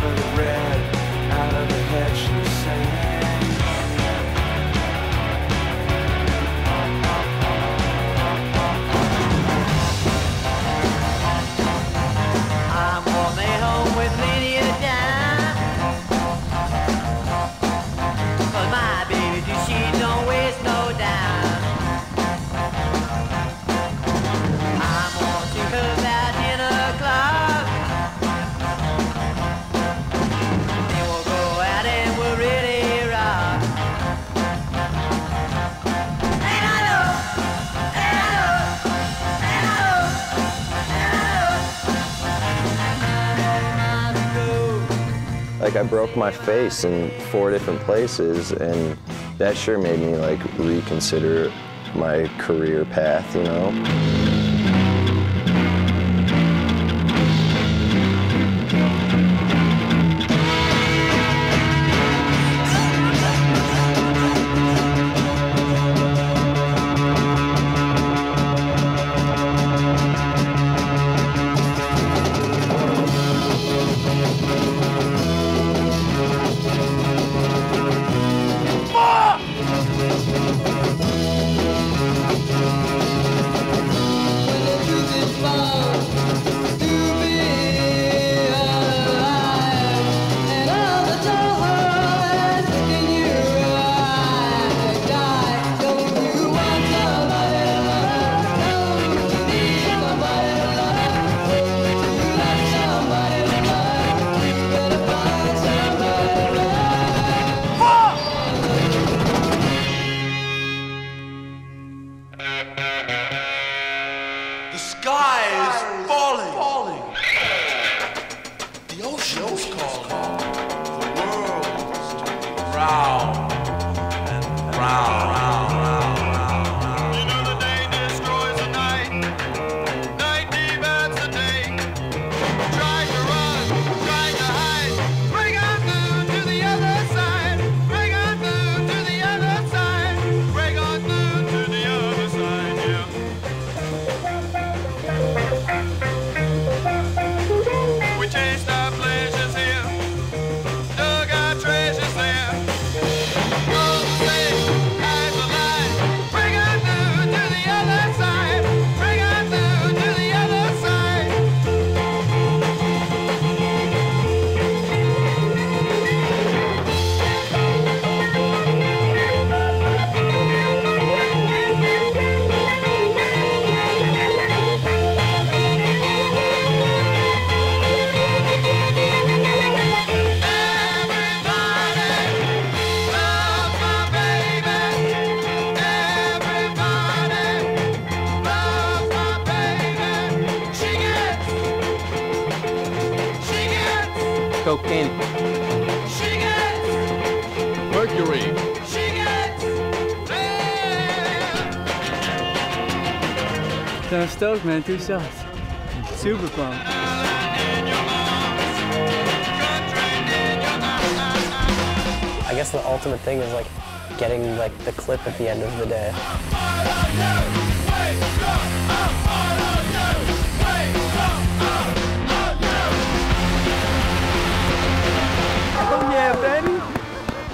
out of the red, out of the head she sang. Like, I broke my face in 4 different places, and that sure made me, like, reconsider my career path, you know? Cocaine. She gets mercury. She gets red. I'm stoked, man. 2 shots. Super pumped. I guess the ultimate thing is like getting like the clip at the end of the day. Yeah, baby.